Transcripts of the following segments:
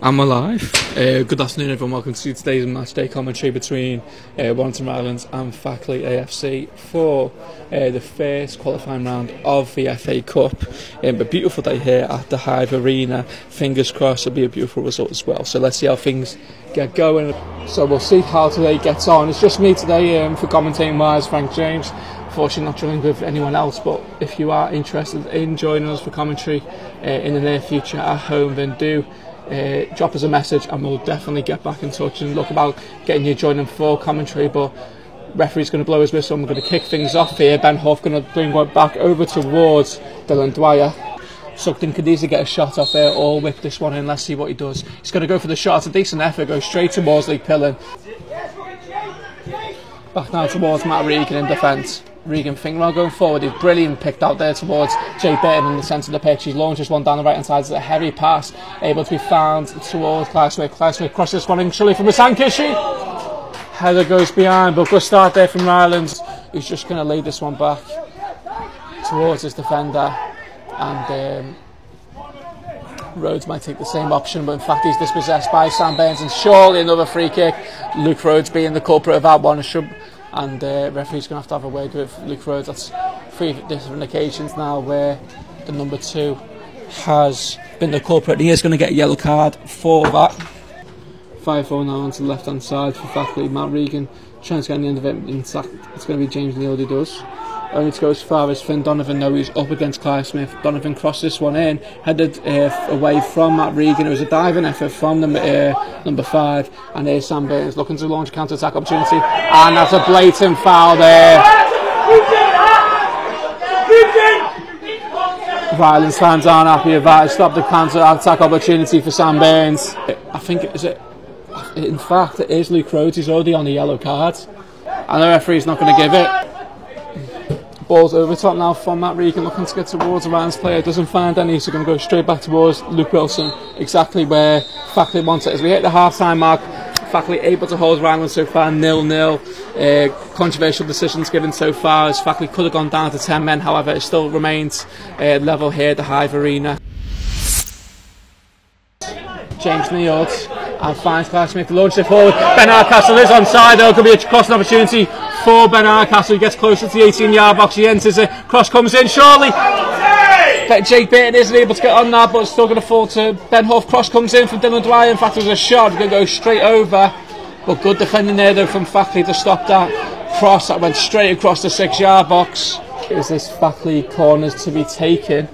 I'm alive. Good afternoon, everyone. Welcome to today's match day commentary between Warrington Rylands and Thackley AFC for the first qualifying round of the FA Cup. A beautiful day here at the Hive Arena. Fingers crossed it'll be a beautiful result as well. So let's see how things get going. So we'll see how today gets on. It's just me today for commentating wise, Frank James. Unfortunately, not joined with anyone else, but if you are interested in joining us for commentary in the near future at home, then do drop us a message and we'll definitely get back in touch and look about getting you joining for commentary. But referee's going to blow his whistle, I'm going to kick things off here. Ben Hough going to bring one back over towards Dylan Dwyer. Suckton could easily get a shot off there or whip this one in. Let's see what he does. He's going to go for the shot. It's a decent effort, goes straight towards Lee Pillen. Back now towards Matt Regan in defence. Regan Fingrell going forward, he's brilliant, picked out there towards Jay Burton in the centre of the pitch. He launches one down the right hand side, it's a heavy pass, able to be found towards Clive Smith. Clive Smith crosses this one in, surely from Masankishi. Header goes behind, but good start there from Rylands, who's just going to lead this one back towards his defender, and Rhodes might take the same option, but in fact he's dispossessed by Sam Burns, and surely another free kick. Luke Rhodes being the culprit of that one, and the referee's going to have a word with Luke Rhodes. That's three different occasions now where the number 2 has been the culprit. He is going to get a yellow card for that. 5-4 now onto the left hand side for Thackley. Matt Regan trying to get on the end of it. In fact, it's going to be James Neal who does. Only to go as far as Finn Donovan, though, he's up against Clive Smith. Donovan crossed this one in, headed away from Matt Regan. It was a diving effort from number 5, and here's Sam Burns looking to launch a counter-attack opportunity, and that's a blatant foul there. Rylands fans aren't happy with that. It stopped the counter-attack opportunity for Sam Burns. I think it is Luke Rhodes. He's already on the yellow card, and the referee's not going to give it. Ball's over top now from Matt Regan, looking to get towards a Rylands player, doesn't find any, so going to go straight back towards Luke Wilson, exactly where Thackley wants it. As we hit the half-time mark, Thackley able to hold Rylands so far, 0-0. Controversial decisions given so far, as Thackley could have gone down to 10 men, however it still remains level here at the Hive Arena. James Neal and finds Clive Smith to launch it forward. Ben Harcastle is onside, there could be a crossing opportunity for Ben Harcastle. He gets closer to the 18-yard box, he enters it, cross comes in, surely Jake Burton isn't able to get on that, but still going to fall to Ben Hough. Cross comes in from Dylan Dwyer, in fact it was a shot, going to go straight over, but good defending there though from Thackley to stop that cross that went straight across the 6-yard box. Is this Thackley corners to be taken?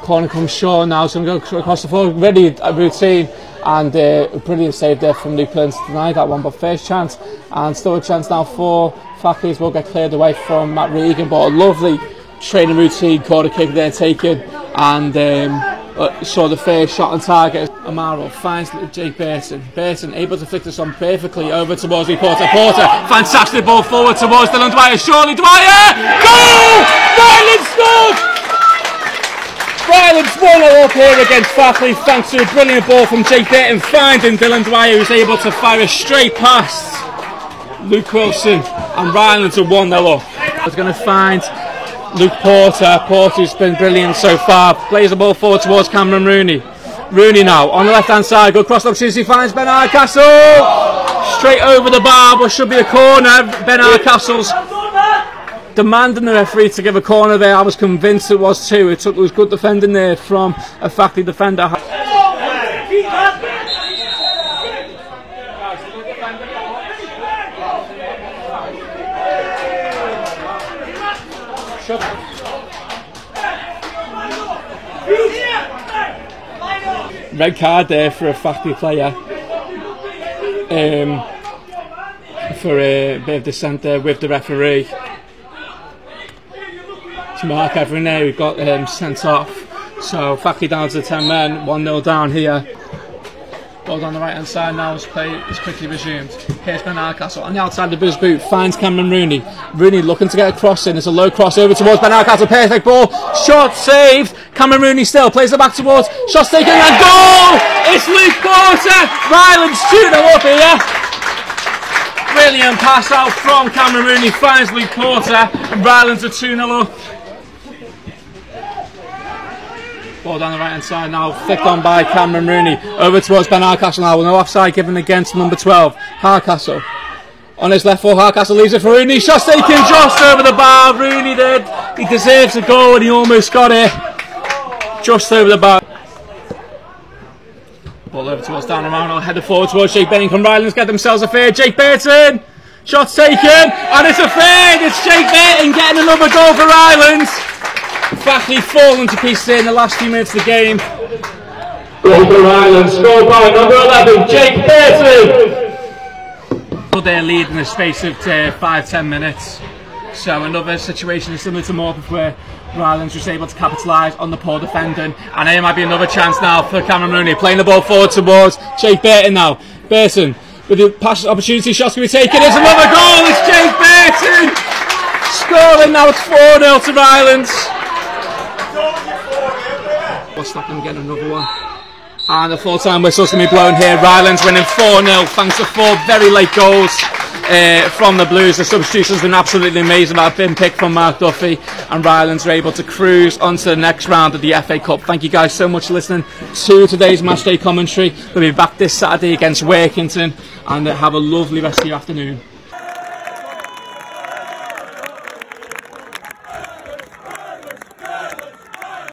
Corner comes short now, so I'm going to go across the floor, ready a routine, and a brilliant save there from Luke Lentz to deny that one. But first chance, and still a chance now for Thackley as well, get cleared away from Matt Regan, but a lovely training routine, corner kick there taken, and saw the first shot on target. Amaro finds Jake Burton. Burton able to flick this on perfectly over towards Lee Porter. Porter fantastic ball forward towards Dylan Dwyer, surely Dwyer! Goal! Rylands scored! Rylands 1-0 up here against Thackley, thanks to a brilliant ball from Jake Burton finding Dylan Dwyer, who's able to fire a straight past Luke Wilson, and Rylands are 1-0 up. He's going to find Luke Porter. Porter's been brilliant so far, plays the ball forward towards Cameron Rooney. Rooney now on the left hand side, good cross opportunity, finds Ben Harcastle straight over the bar, but should be a corner. Ben Harcastle's demanding the referee to give a corner there. I was convinced it was 2. It was good defending there from a Thackley defender. Red card there for a Thackley player. For a bit of dissent there with the referee. Mark every now we've got sent off, so Thackley down to the 10 men, 1-0 down here. Ball down the right hand side now as play is quickly resumed. Here's Ben Harcastle on the outside of his boot, finds Cameron Rooney. Rooney looking to get a cross in, it's a low cross over towards Ben Harcastle, perfect ball, shot saved. Cameron Rooney still plays it back towards, shot's taken and goal! It's Luke Porter! Rylands 2-0 up here. Brilliant pass out from Cameron Rooney, finds Luke Porter, and Rylands are 2-0 up. ball down the right hand side now, flicked on by Cameron Rooney, over towards Ben Harcastle now, with no offside given against number 12, Harcastle. On his left foot, Harcastle leaves it for Rooney, shot's taken just over the bar, Rooney did, he deserves a goal and he almost got it, just over the bar. Ball over towards Dan Marino, header forward towards Jake Benning from Rylands, get themselves a third, Jake Burton, shot's taken, and it's a third, it's Jake Burton getting another goal for Rylands. Thackley fallen to pieces in the last few minutes of the game. Goal for Rylands, scored by number 11, Jake Burton. Their lead in the space of 5-10 minutes, so another situation similar to Morpeth where Rylands was able to capitalise on the poor defending, and here might be another chance now for Cameron Rooney, playing the ball forward towards Jake Burton now, Burton with the pass opportunity, shots can be taken, there's another goal, it's Jake Burton scoring now, it's 4-0 to Rylands. What's stopping getting another one? And the full-time whistle's going to be blown here. Rylands winning 4-0 thanks to 4 very late goals from the Blues. The substitution's been absolutely amazing. I've been picked from Mark Duffy, and Rylands are able to cruise on to the next round of the FA Cup. Thank you guys so much for listening to today's matchday commentary. We'll be back this Saturday against Workington, and have a lovely rest of your afternoon.